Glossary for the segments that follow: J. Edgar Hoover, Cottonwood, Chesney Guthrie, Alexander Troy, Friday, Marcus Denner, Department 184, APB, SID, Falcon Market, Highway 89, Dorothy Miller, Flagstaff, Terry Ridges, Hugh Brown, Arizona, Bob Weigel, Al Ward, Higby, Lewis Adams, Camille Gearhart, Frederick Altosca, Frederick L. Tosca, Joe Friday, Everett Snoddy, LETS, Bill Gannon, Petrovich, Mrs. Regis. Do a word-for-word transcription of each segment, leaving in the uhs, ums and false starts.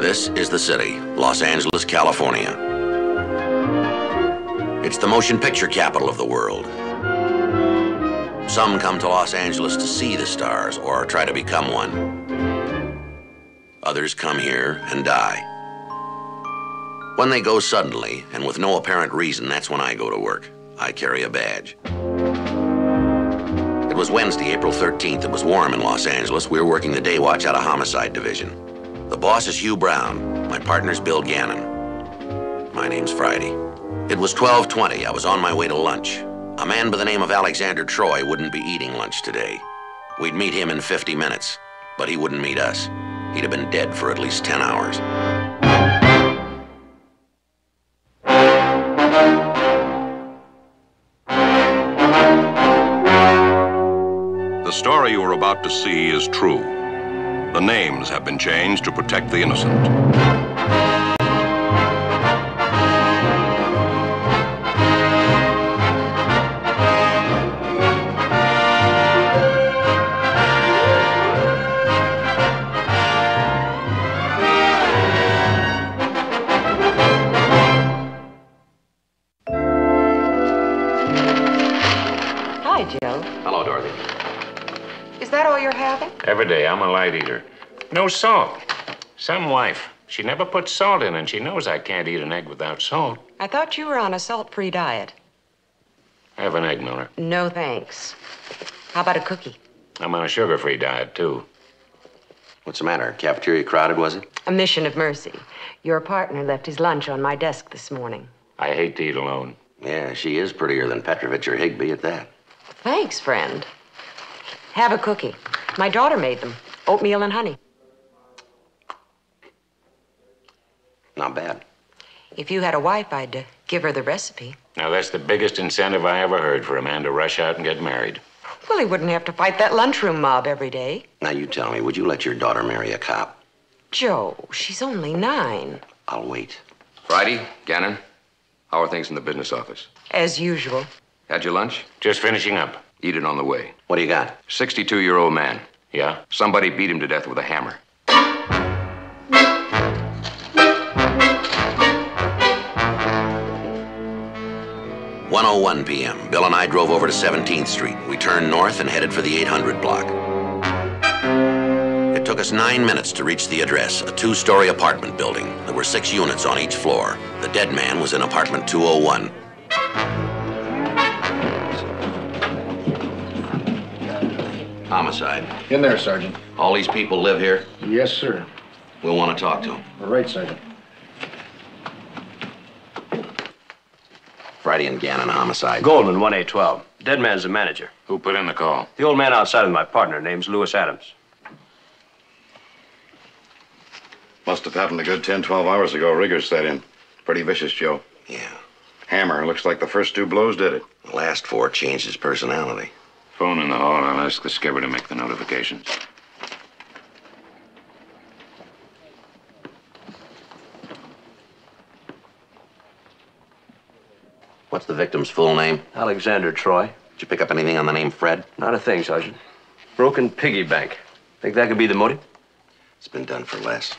This is the city, Los Angeles, California. It's the motion picture capital of the world. Some come to Los Angeles to see the stars or try to become one. Others come here and die. When they go suddenly and with no apparent reason, that's when I go to work. I carry a badge. It was Wednesday, April thirteenth. It was warm in Los Angeles. We were working the day watch out of Homicide Division. The boss is Hugh Brown. My partner's Bill Gannon. My name's Friday. It was twelve twenty. I was on my way to lunch. A man by the name of Alexander Troy wouldn't be eating lunch today. We'd meet him in fifty minutes, but he wouldn't meet us. He'd have been dead for at least ten hours. The story you are about to see is true. The names have been changed to protect the innocent. Hi, Joe. Hello, Dorothy. Is that all you're having? Every day. I'm a light eater. No salt. Some wife. She never puts salt in, and she knows I can't eat an egg without salt. I thought you were on a salt-free diet. Have an egg, Miller. No, thanks. How about a cookie? I'm on a sugar-free diet, too. What's the matter? Cafeteria crowded, was it? A mission of mercy. Your partner left his lunch on my desk this morning. I hate to eat alone. Yeah, she is prettier than Petrovich or Higby at that. Thanks, friend. Have a cookie. My daughter made them. Oatmeal and honey. Not bad. If you had a wife, I'd uh, give her the recipe. Now, that's the biggest incentive I ever heard for a man to rush out and get married. Well, he wouldn't have to fight that lunchroom mob every day. Now, you tell me, would you let your daughter marry a cop? Joe, she's only nine. I'll wait. Friday, Gannon, how are things in the business office? As usual. Had your lunch? Just finishing up. Eat it on the way. What do you got? sixty-two-year-old man. Yeah? Somebody beat him to death with a hammer. one oh one p m Bill and I drove over to seventeenth street. We turned north and headed for the eight hundred block. It took us nine minutes to reach the address, a two-story apartment building. There were six units on each floor. The dead man was in apartment two oh one. Homicide. In there, Sergeant. All these people live here? Yes, sir. We'll want to talk to them. All right, Sergeant. Friday and Gannon, homicide. Goldman, one A twelve. Dead man's the manager. Who put in the call? The old man outside with my partner. Name's Lewis Adams. Must have happened a good ten, twelve hours ago. Rigor set in. Pretty vicious, Joe. Yeah. Hammer. Looks like the first two blows did it. The last four changed his personality. Phone in the hall. I'll ask the skipper to make the notifications. What's the victim's full name? Alexander Troy. Did you pick up anything on the name Fred? Not a thing, Sergeant. Broken piggy bank. Think that could be the motive? It's been done for less.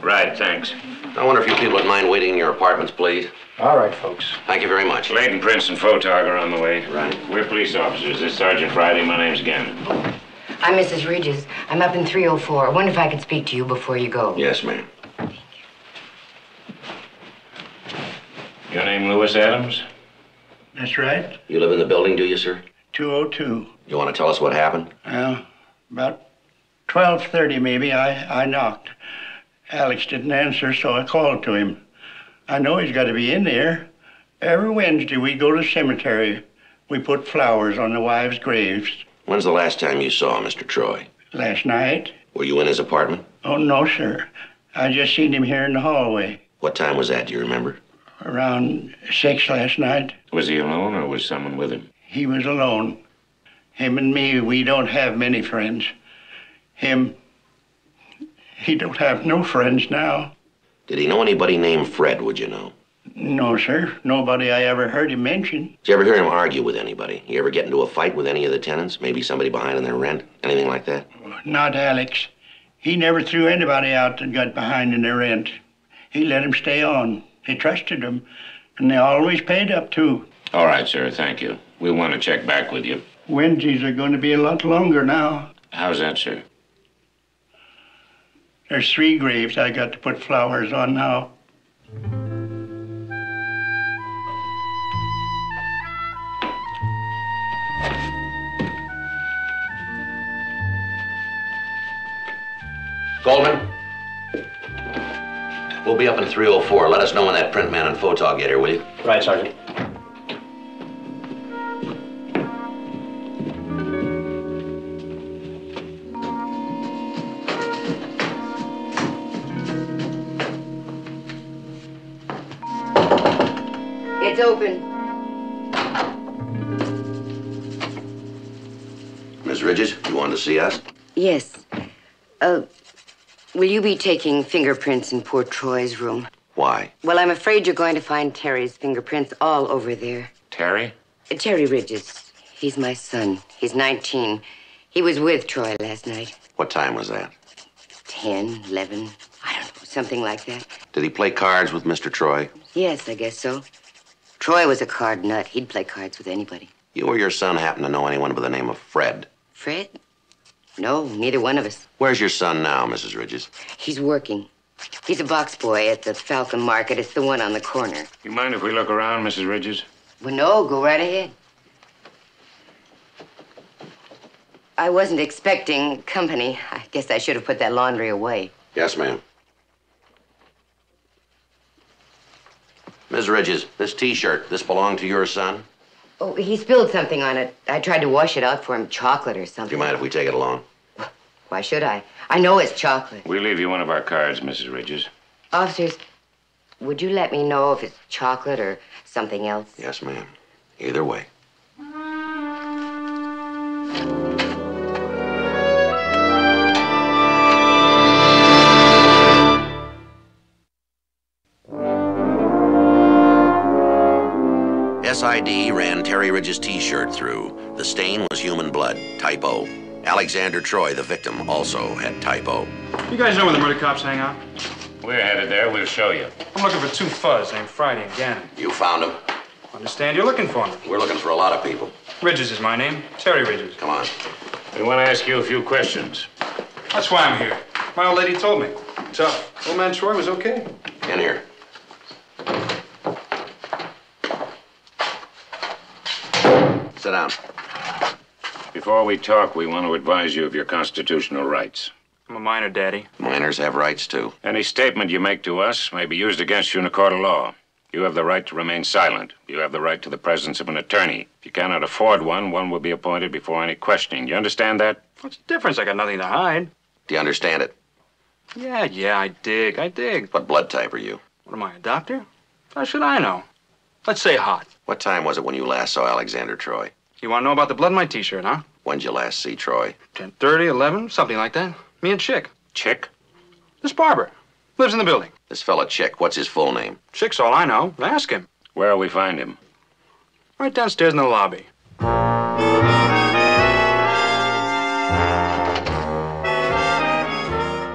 Right, thanks. I wonder if you people would mind waiting in your apartments, please. All right, folks. Thank you very much. Leighton, Prince, and Photog are on the way. Right. We're police officers. This is Sergeant Friday. My name's Gannon. I'm Missus Regis. I'm up in three oh four. I wonder if I could speak to you before you go. Yes, ma'am. Thank you. Your name Lewis Adams? That's right. You live in the building, do you, sir? two oh two. You want to tell us what happened? Well, about twelve thirty maybe, I, I knocked. Alex didn't answer, so I called to him. I know he's got to be in there. Every Wednesday, we go to the cemetery. We put flowers on the wives' graves. When's the last time you saw Mister Troy? Last night. Were you in his apartment? Oh, no, sir. I just seen him here in the hallway. What time was that, do you remember? Around six last night. Was he alone or was someone with him? He was alone. Him and me, we don't have many friends. Him... He don't have no friends now. Did he know anybody named Fred, would you know? No, sir. Nobody I ever heard him mention. Did you ever hear him argue with anybody? You ever get into a fight with any of the tenants? Maybe somebody behind on their rent? Anything like that? Not Alex. He never threw anybody out that got behind in their rent. He let him stay on. He trusted them, and they always paid up, too. All right, sir, thank you. We want to check back with you. Wednesdays are going to be a lot longer now. How's that, sir? There's three graves I got to put flowers on now. Goldman? We'll be up in three oh four. Let us know when that print man and photog get here, will you? Right, Sergeant. It's open. Miss Ridges, you wanted to see us? Yes. Uh, will you be taking fingerprints in poor Troy's room? Why? Well, I'm afraid you're going to find Terry's fingerprints all over there. Terry? Uh, Terry Ridges. He's my son. He's nineteen. He was with Troy last night. What time was that? Ten, eleven, I don't know, something like that. Did he play cards with Mister Troy? Yes, I guess so. Troy was a card nut. He'd play cards with anybody. You or your son happen to know anyone by the name of Fred? Fred? No, neither one of us. Where's your son now, Missus Ridges? He's working. He's a box boy at the Falcon Market. It's the one on the corner. You mind if we look around, Missus Ridges? Well, no, go right ahead. I wasn't expecting company. I guess I should have put that laundry away. Yes, ma'am. Miz Ridges, this T-shirt, this belonged to your son? Oh, he spilled something on it. I tried to wash it out for him, chocolate or something. Do you mind if we take it along? Why should I? I know it's chocolate. We'll leave you one of our cards, Missus Ridges. Officers, would you let me know if it's chocolate or something else? Yes, ma'am. Either way. S I D ran Terry Ridges' T-shirt through. The stain was human blood, type O. Alexander Troy, the victim, also had type O. You guys know where the murder cops hang out? We're headed there. We'll show you. I'm looking for two fuzz named Friday and Gannon. You found them? I understand you're looking for them. We're looking for a lot of people. Ridges is my name. Terry Ridges. Come on. We want to ask you a few questions. That's why I'm here. My old lady told me. Tough. Old man Troy was okay. In here. Sit down. Before we talk, we want to advise you of your constitutional rights. I'm a minor, Daddy. Minors have rights, too. Any statement you make to us may be used against you in a court of law. You have the right to remain silent. You have the right to the presence of an attorney. If you cannot afford one, one will be appointed before any questioning. You understand that? What's the difference? I got nothing to hide. Do you understand it? Yeah, yeah, I dig, I dig. What blood type are you? What am I, a doctor? How should I know? Let's say hot. What time was it when you last saw Alexander Troy? You want to know about the blood in my T-shirt, huh? When'd you last see Troy? ten thirty, eleven, something like that. Me and Chick. Chick? This barber. Lives in the building. This fella Chick, what's his full name? Chick's all I know. Ask him. Where'll we find him? Right downstairs in the lobby.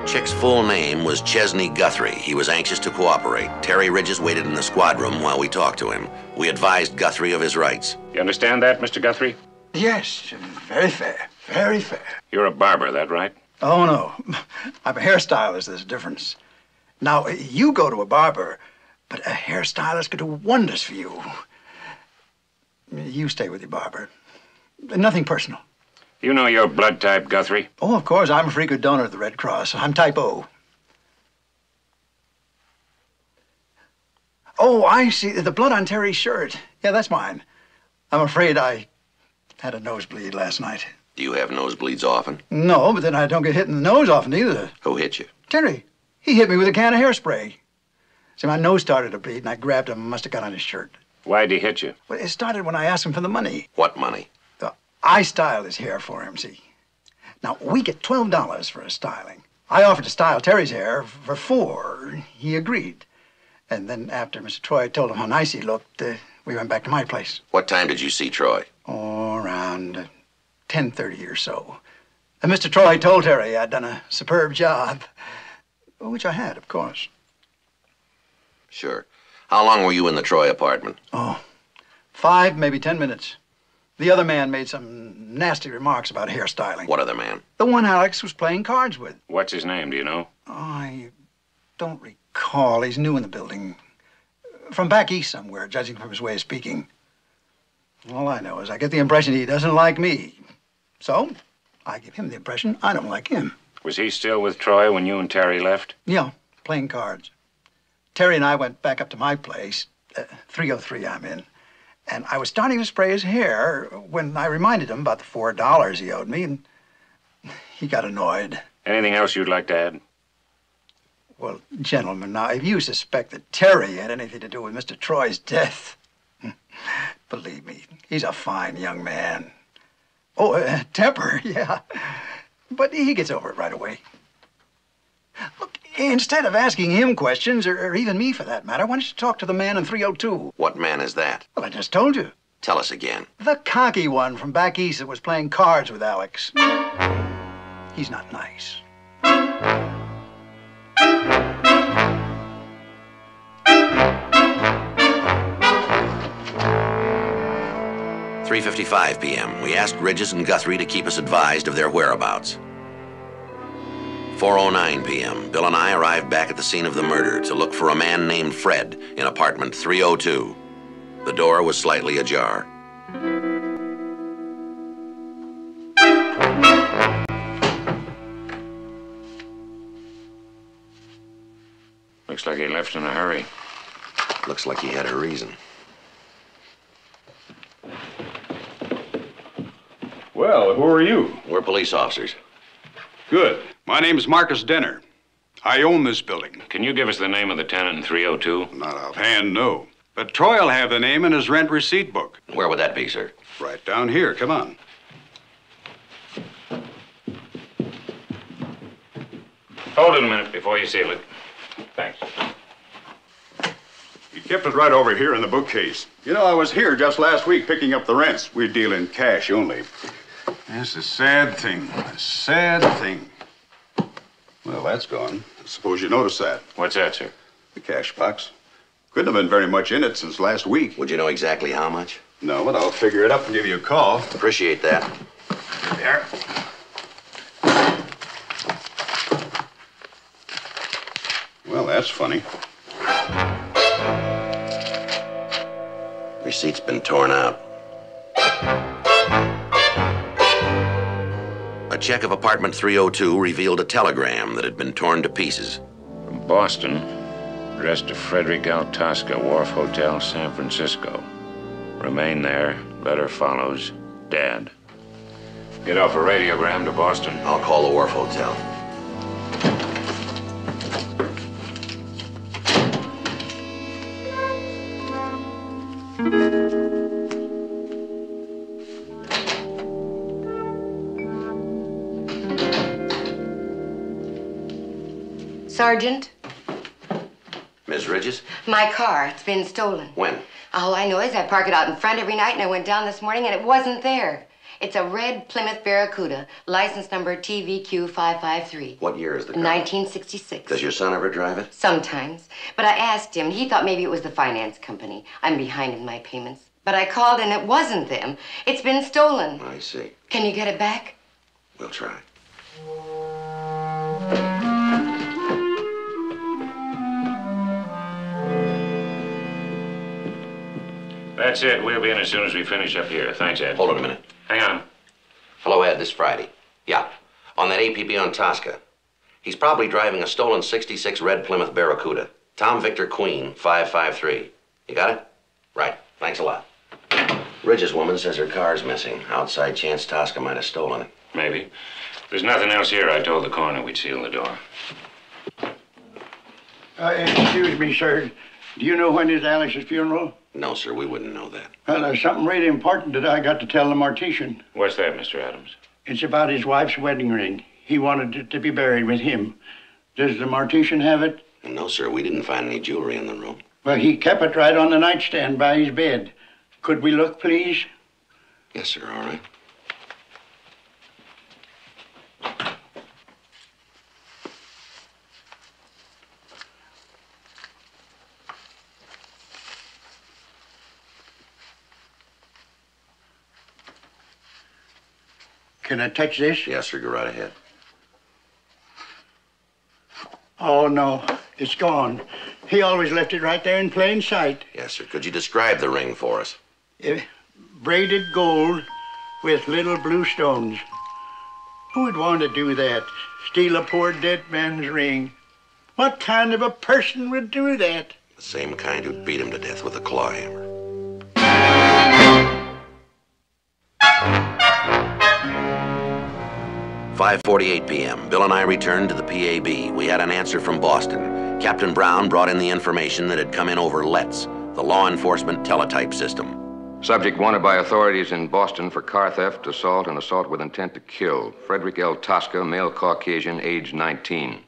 Chick's full name was Chesney Guthrie. He was anxious to cooperate. Terry Ridges waited in the squad room while we talked to him. We advised Guthrie of his rights. You understand that, Mister Guthrie? Yes, very fair, very fair. You're a barber, that right? Oh, no. I'm a hairstylist, there's a difference. Now, you go to a barber, but a hairstylist could do wonders for you. You stay with your barber. Nothing personal. You know your blood type, Guthrie? Oh, of course. I'm a frequent donor of the Red Cross. I'm type O. Oh, I see. The blood on Terry's shirt. Yeah, that's mine. I'm afraid I had a nosebleed last night. Do you have nosebleeds often? No, but then I don't get hit in the nose often either. Who hit you? Terry. He hit me with a can of hairspray. See, my nose started to bleed, and I grabbed him and must have got on his shirt. Why'd he hit you? Well, it started when I asked him for the money. What money? I styled his hair for him, see? Now, we get twelve dollars for his styling. I offered to style Terry's hair for four. He agreed. And then after Mister Troy told him how nice he looked, uh, we went back to my place. What time did you see Troy? Oh, around uh, ten thirty or so. And Mister Troy told Terry I'd done a superb job, which I had, of course. Sure. How long were you in the Troy apartment? Oh, five, maybe ten minutes. The other man made some nasty remarks about hairstyling. What other man? The one Alex was playing cards with. What's his name, do you know? Oh, I don't recall. He's new in the building. From back east somewhere, judging from his way of speaking. All I know is I get the impression he doesn't like me. So, I give him the impression I don't like him. Was he still with Troy when you and Terry left? Yeah, playing cards. Terry and I went back up to my place, uh, three oh three I'm in. And I was starting to spray his hair when I reminded him about the four dollars he owed me, and he got annoyed. Anything else you'd like to add? Well, gentlemen, now, if you suspect that Terry had anything to do with Mister Troy's death, believe me, he's a fine young man. Oh, uh, temper, yeah. But he gets over it right away. Look, instead of asking him questions, or, or even me for that matter, why don't you talk to the man in three oh two? What man is that? Well, I just told you. Tell us again. The cocky one from back east that was playing cards with Alex. He's not nice. three fifty-five p m We asked Ridges and Guthrie to keep us advised of their whereabouts. four oh nine p m Bill and I arrived back at the scene of the murder to look for a man named Fred in apartment three oh two. The door was slightly ajar. Looks like he left in a hurry. Looks like he had a reason. Well, who are you? We're police officers. Good. My name's Marcus Denner. I own this building. Can you give us the name of the tenant in three oh two? Not offhand, no. But Troy'll have the name in his rent receipt book. Where would that be, sir? Right down here. Come on. Hold it a minute before you seal it. Thanks. He kept it right over here in the bookcase. You know, I was here just last week picking up the rents. We deal in cash only. That's a sad thing. A sad thing. Well, that's gone. I suppose you noticed that. What's that, sir? The cash box. Couldn't have been very much in it since last week. Would you know exactly how much? No, but I'll figure it up and give you a call. Appreciate that. There. Well, that's funny. Receipt's been torn out. A check of apartment three oh two revealed a telegram that had been torn to pieces. From Boston, addressed to Frederick Altosca, Wharf Hotel, San Francisco. Remain there. Letter follows. Dad. Get off a radiogram to Boston. I'll call the Wharf Hotel. Sergeant? Miz Ridges? My car. It's been stolen. When? All I know is I park it out in front every night, and I went down this morning, and it wasn't there. It's a red Plymouth Barracuda, license number T V Q five five three. What year is the car? nineteen sixty-six. Does your son ever drive it? Sometimes. But I asked him, and he thought maybe it was the finance company. I'm behind in my payments. But I called, and it wasn't them. It's been stolen. I see. Can you get it back? We'll try. That's it. We'll be in as soon as we finish up here. Thanks, Ed. Hold on a minute. Hang on. Hello, Ed. This Friday. Yeah. On that A P B on Tosca. He's probably driving a stolen sixty-six red Plymouth Barracuda. Tom Victor Queen, five five three. You got it? Right. Thanks a lot. Ridge's woman says her car's missing. Outside chance Tosca might have stolen it. Maybe. There's nothing else here. I told the coroner we'd seal the door. Uh, excuse me, sir. Do you know when is Alex's funeral? No, sir, we wouldn't know that. Well, there's something really important that I got to tell the mortician. What's that, Mister Adams? It's about his wife's wedding ring. He wanted it to be buried with him. Does the mortician have it? No, sir, we didn't find any jewelry in the room. Well, he kept it right on the nightstand by his bed. Could we look, please? Yes, sir, all right. Can I touch this? Yes, sir, go right ahead. Oh, no, it's gone. He always left it right there in plain sight. Yes, sir. Could you describe the ring for us? Uh, braided gold with little blue stones. Who would want to do that? Steal a poor dead man's ring. What kind of a person would do that? The same kind who'd beat him to death with a claw hammer. five forty-eight p m Bill and I returned to the P A B. We had an answer from Boston. Captain Brown brought in the information that had come in over LETS, the law enforcement teletype system. Subject wanted by authorities in Boston for car theft, assault, and assault with intent to kill. Frederick L. Tosca, male Caucasian, age nineteen.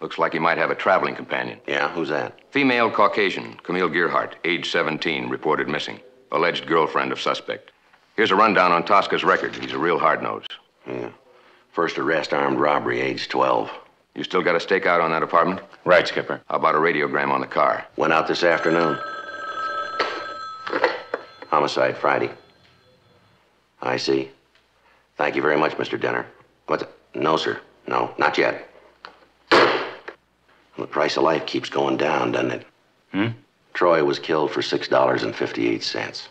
Looks like he might have a traveling companion. Yeah, who's that? Female Caucasian, Camille Gearhart, age seventeen, reported missing. Alleged girlfriend of suspect. Here's a rundown on Tosca's record. He's a real hard-nosed. Yeah. First arrest, armed robbery, age twelve. You still got a stakeout on that apartment? Right, Skipper. How about a radiogram on the car? Went out this afternoon. Homicide, Friday. I see. Thank you very much, Mister Denner. What's it? No, sir. No, not yet. The price of life keeps going down, doesn't it? Hmm? Troy was killed for six dollars and fifty-eight cents.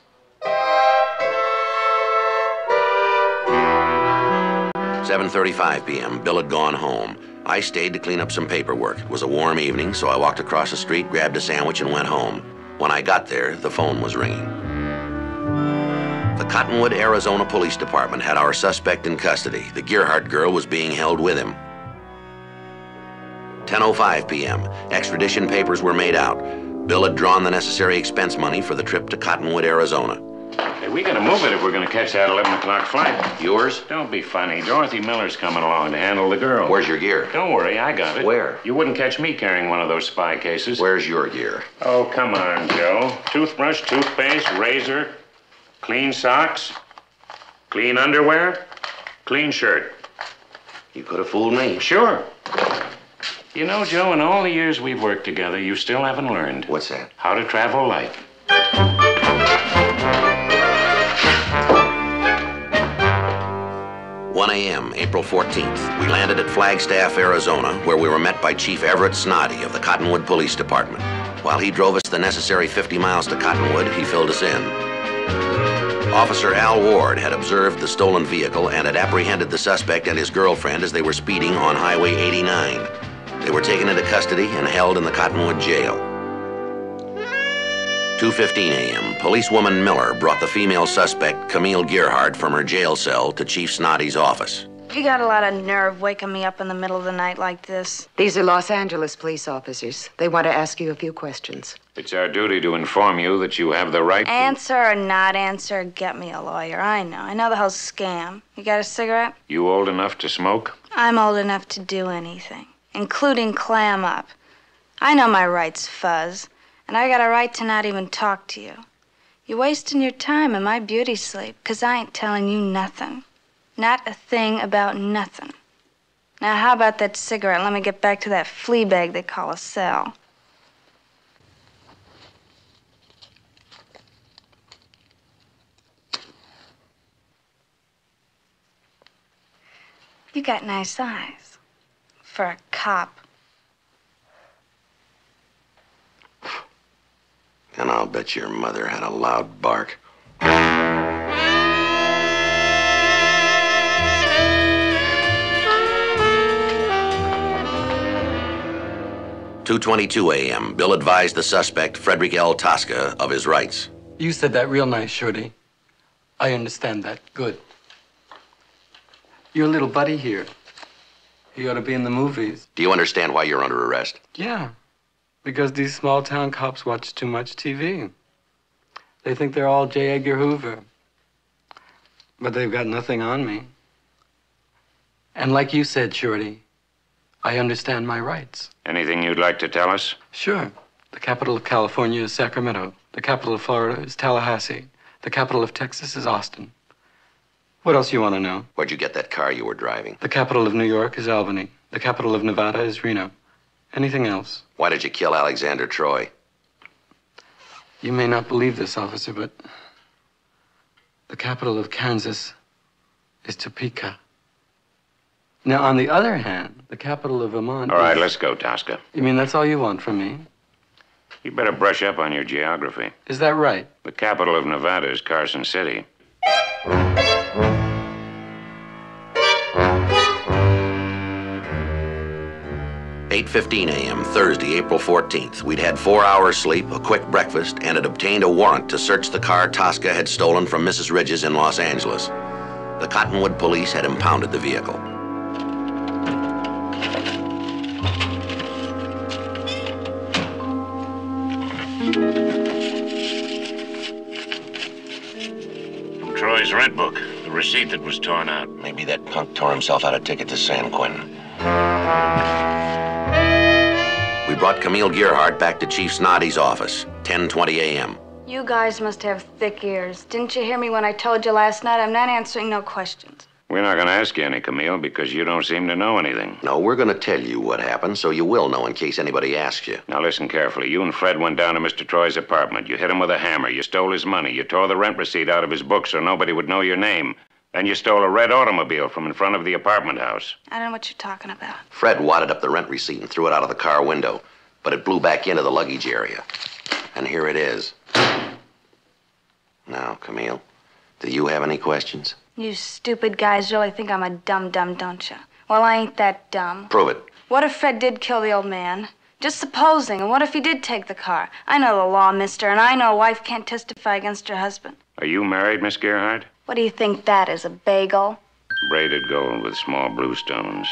seven thirty-five p m Bill had gone home. I stayed to clean up some paperwork. It was a warm evening, so I walked across the street, grabbed a sandwich, and went home. When I got there, the phone was ringing. The Cottonwood, Arizona Police Department had our suspect in custody. The Gearhart girl was being held with him. ten oh five p m Extradition papers were made out. Bill had drawn the necessary expense money for the trip to Cottonwood, Arizona. Hey, we gotta move it if we're gonna catch that eleven o'clock flight. Yours? Don't be funny. Dorothy Miller's coming along to handle the girl. Where's your gear? Don't worry, I got it. Where? You wouldn't catch me carrying one of those spy cases. Where's your gear? Oh, come on, Joe. Toothbrush, toothpaste, razor, clean socks, clean underwear, clean shirt. You could have fooled me. Sure. You know, Joe, in all the years we've worked together, you still haven't learned. What's that? How to travel light. one a m, April fourteenth, we landed at Flagstaff, Arizona, where we were met by Chief Everett Snoddy of the Cottonwood Police Department. While he drove us the necessary fifty miles to Cottonwood, he filled us in. Officer Al Ward had observed the stolen vehicle and had apprehended the suspect and his girlfriend as they were speeding on Highway eighty-nine. They were taken into custody and held in the Cottonwood jail. two fifteen a m, policewoman Miller brought the female suspect, Camille Gearhart, from her jail cell to Chief Snoddy's office. You got a lot of nerve waking me up in the middle of the night like this. These are Los Angeles police officers. They want to ask you a few questions. It's our duty to inform you that you have the right to... Answer or not answer, get me a lawyer. I know. I know the whole scam. You got a cigarette? You old enough to smoke? I'm old enough to do anything, including clam up. I know my rights, Fuzz. And I got a right to not even talk to you. You're wasting your time in my beauty sleep, because I ain't telling you nothing. Not a thing about nothing. Now, how about that cigarette? Let me get back to that flea bag they call a cell. You got nice eyes. For a cop. And I'll bet your mother had a loud bark. two twenty-two a m, Bill advised the suspect, Frederick L. Tosca, of his rights. You said that real nice, Shorty. I understand that. Good. Your little buddy here, he ought to be in the movies. Do you understand why you're under arrest? Yeah. Because these small-town cops watch too much T V. They think they're all J. Edgar Hoover. But they've got nothing on me. And like you said, Shorty, I understand my rights. Anything you'd like to tell us? Sure. The capital of California is Sacramento. The capital of Florida is Tallahassee. The capital of Texas is Austin. What else you want to know? Where'd you get that car you were driving? The capital of New York is Albany. The capital of Nevada is Reno. Anything else? Why did you kill Alexander Troy? You may not believe this, officer, but the capital of Kansas is Topeka. Now, on the other hand, the capital of Vermont... All right, is... let's go, Tosca. You mean that's all you want from me? You better brush up on your geography. Is that right? The capital of Nevada is Carson City. eight fifteen a m Thursday, April fourteenth. We'd had four hours sleep, a quick breakfast, and had obtained a warrant to search the car Tosca had stolen from Missus Regis in Los Angeles. The Cottonwood police had impounded the vehicle. From Troy's rent book, the receipt that was torn out. Maybe that punk tore himself out a ticket to San Quentin. We brought Camille Gearhart back to Chief Snoddy's office, ten twenty a m You guys must have thick ears. Didn't you hear me when I told you last night? I'm not answering no questions. We're not going to ask you any, Camille, because you don't seem to know anything. No, we're going to tell you what happened, so you will know in case anybody asks you. Now listen carefully. You and Fred went down to Mister Troy's apartment. You hit him with a hammer. You stole his money. You tore the rent receipt out of his book so nobody would know your name. Then you stole a red automobile from in front of the apartment house. I don't know what you're talking about. Fred wadded up the rent receipt and threw it out of the car window, but it blew back into the luggage area. And here it is. Now, Camille, do you have any questions? You stupid guys really think I'm a dum-dum, don't you? Well, I ain't that dumb. Prove it. What if Fred did kill the old man? Just supposing, and what if he did take the car? I know the law, mister, and I know a wife can't testify against her husband. Are you married, Miss Gearhart? What do you think that is, a bagel? Braided gold with small blue stones.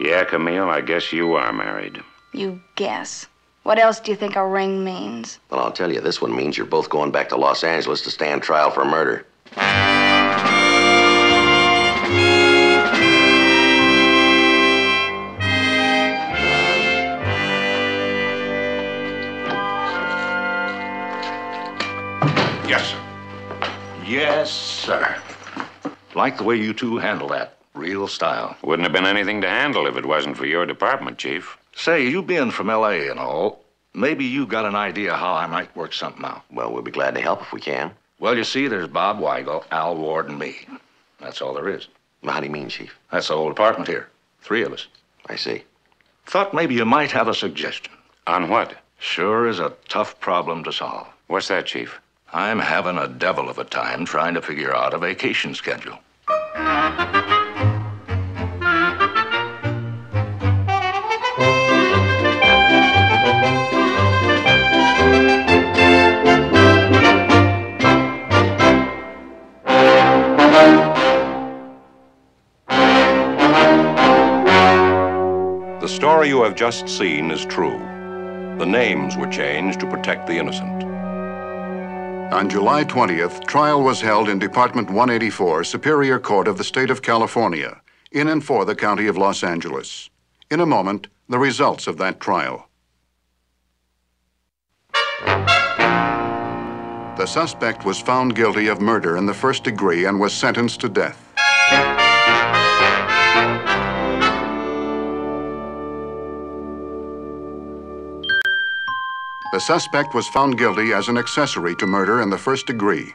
Yeah, Camille, I guess you are married. You guess? What else do you think a ring means? Well, I'll tell you, this one means you're both going back to Los Angeles to stand trial for murder. Yes, sir. Yes, sir. Like the way you two handle that. Real style. Wouldn't have been anything to handle if it wasn't for your department, Chief. Say, you being from L A and all, maybe you got an idea how I might work something out. Well, we'll be glad to help if we can. Well, you see, there's Bob Weigel, Al Ward, and me. That's all there is. How do you mean, Chief? That's the whole department here. Three of us. I see. Thought maybe you might have a suggestion. On what? Sure is a tough problem to solve. What's that, Chief? I'm having a devil of a time trying to figure out a vacation schedule. The story you have just seen is true. The names were changed to protect the innocent. On July twentieth, trial was held in Department one eighty-four, Superior Court of the State of California, in and for the County of Los Angeles. In a moment, the results of that trial. The suspect was found guilty of murder in the first degree and was sentenced to death. The suspect was found guilty as an accessory to murder in the first degree.